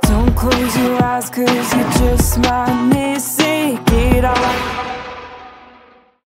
Don't close your eyes, 'cause you just might miss it. Get off.